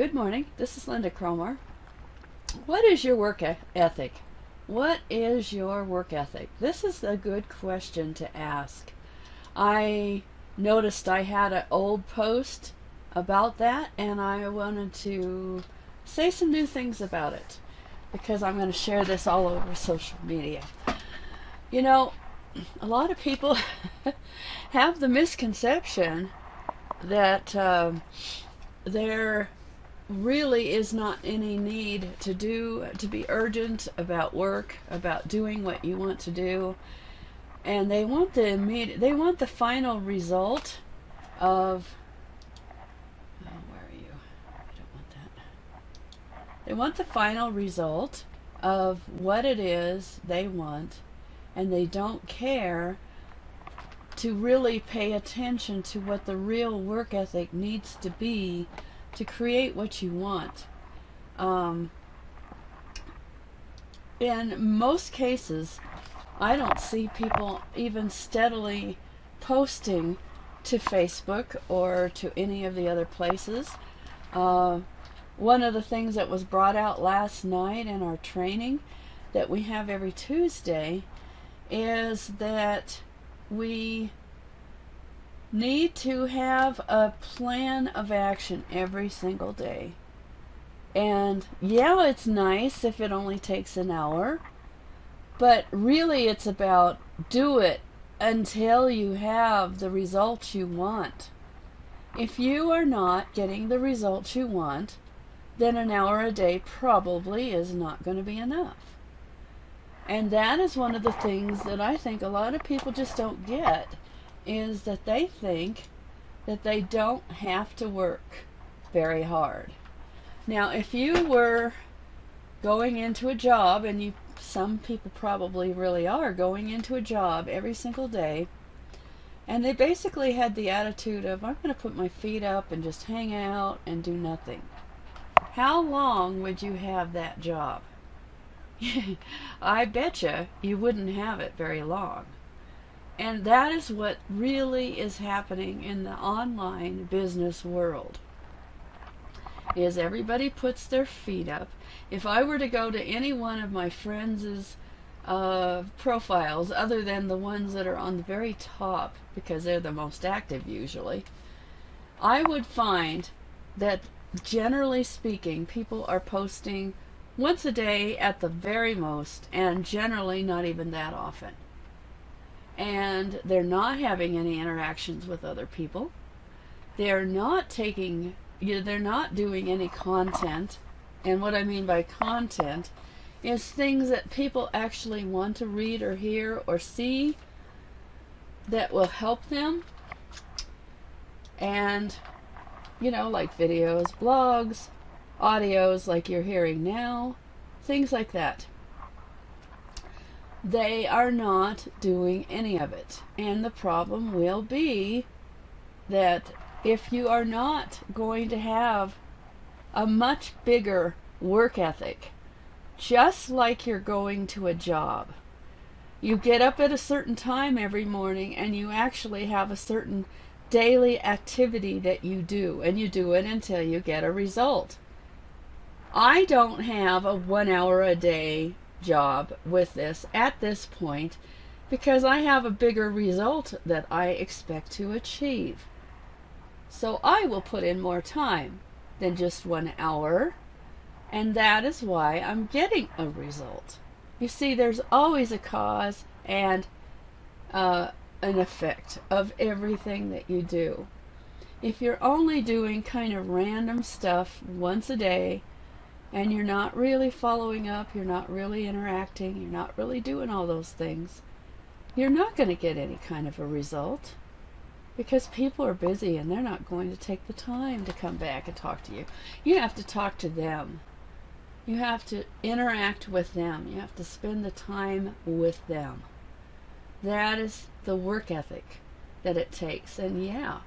Good morning, this is Lynda Cromar. What is your work ethic? What is your work ethic? This is a good question to ask. I noticed I had an old post about that, and I wanted to say some new things about it because I'm going to share this all over social media. You know, a lot of people have the misconception that there really is not any need to be urgent about work, about doing what you want to do, and they want the immediate, they want the final result of they want the final result of what it is they want, and they don't care to really pay attention to what the real work ethic needs to be to create what you want. In most cases, I don't see people even steadily posting to Facebook or to any of the other places. One of the things that was brought out last night in our training that we have every Tuesday is that we need to have a plan of action every single day. And yeah, it's nice if it only takes an hour, but really it's about do it until you have the results you want. If you are not getting the results you want, then an hour a day probably is not going to be enough. And that is one of the things that I think a lot of people just don't get, is that they think that they don't have to work very hard. Now, if you were going into a job, and some people probably really are going into a job every single day, and they basically had the attitude of, I'm going to put my feet up and just hang out and do nothing, how long would you have that job? I betcha you wouldn't have it very long. And that is what really is happening in the online business world, is everybody puts their feet up. If I were to go to any one of my friends' profiles, other than the ones that are on the very top, because they're the most active usually, I would find that generally speaking, people are posting once a day at the very most, and generally not even that often. And they're not having any interactions with other people. They're not taking, they're not doing any content. And what I mean by content is things that people actually want to read or hear or see that will help them. And you know, like videos, blogs, audios like you're hearing now, things like that. They are not doing any of it. And the problem will be that if you are not going to have a much bigger work ethic, just like you're going to a job, you get up at a certain time every morning and you actually have a certain daily activity that you do, and you do it until you get a result. I don't have a 1 hour a day job with this at this point, because I have a bigger result that I expect to achieve. So I will put in more time than just 1 hour, and that is why I'm getting a result. You see, there's always a cause and an effect of everything that you do. If you're only doing kind of random stuff once a day, and you're not really following up, you're not really interacting, you're not really doing all those things, you're not going to get any kind of a result, because people are busy and they're not going to take the time to come back and talk to you. You have to talk to them. You have to interact with them. You have to spend the time with them. That is the work ethic that it takes. And yeah,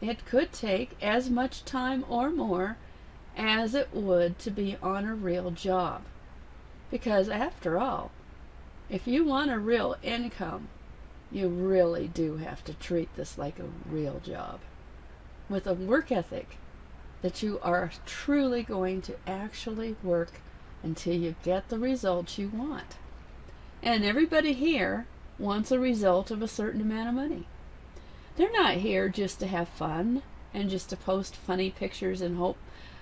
it could take as much time or more as it would to be on a real job. Because after all, if you want a real income, you really do have to treat this like a real job. With a work ethic, that you are truly going to actually work until you get the results you want. And everybody here wants a result of a certain amount of money. They're not here just to have fun and just to post funny pictures and hope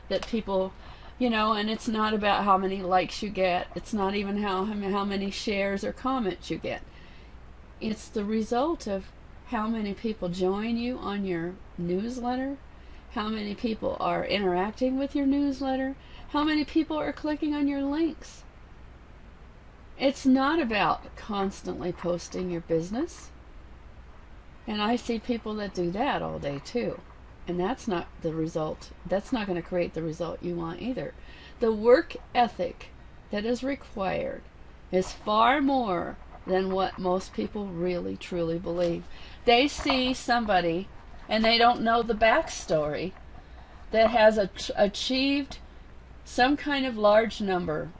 that people, you know, and it's not about how many likes you get. It's not even how many shares or comments you get. It's the result of how many people join you on your newsletter, how many people are interacting with your newsletter, how many people are clicking on your links. It's not about constantly posting your business. And I see people that do that all day too. And that's not the result. That's not going to create the result you want either. The work ethic that is required is far more than what most people really truly believe. They see somebody and they don't know the backstory that has achieved some kind of large number,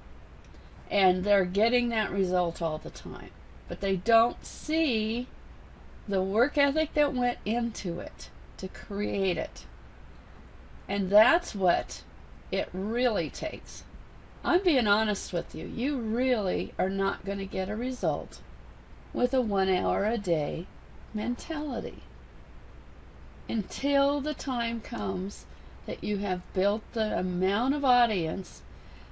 and they're getting that result all the time, but they don't see the work ethic that went into it to create it. And that's what it really takes. I'm being honest with you. You really are not going to get a result with a 1 hour a day mentality until the time comes that you have built the amount of audience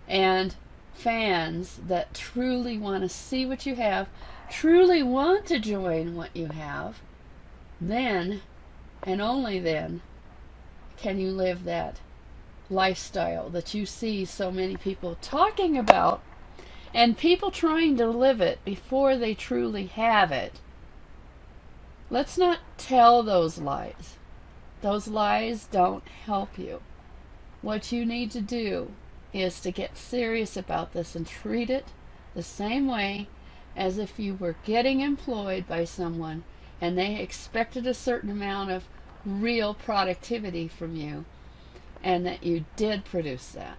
and fans that truly want to see what you have, truly want to join what you have. Then, and only then, can you live that lifestyle that you see so many people talking about, and people trying to live it before they truly have it. Let's not tell those lies. Those lies don't help you. What you need to do is to get serious about this and treat it the same way as if you were getting employed by someone and they expected a certain amount of real productivity from you, and that you did produce that.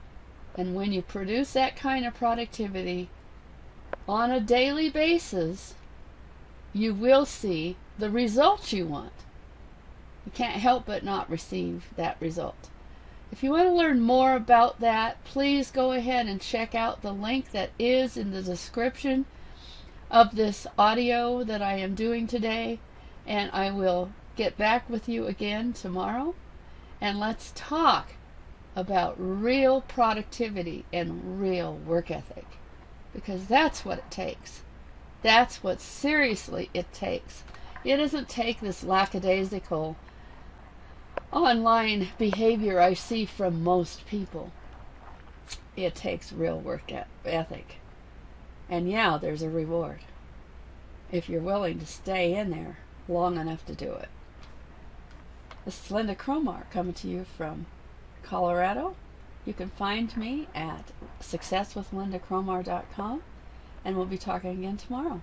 And when you produce that kind of productivity on a daily basis, you will see the results you want. You can't help but not receive that result. If you want to learn more about that, please go ahead and check out the link that is in the description of this audio that I am doing today, and I will get back with you again tomorrow, and let's talk about real productivity and real work ethic, because that's what it takes. That's what seriously it takes. It doesn't take this lackadaisical online behavior I see from most people. It takes real work ethic. And yeah, there's a reward if you're willing to stay in there long enough to do it. This is Lynda Cromar coming to you from Colorado. You can find me at successwithlindacromar.com, and we'll be talking again tomorrow.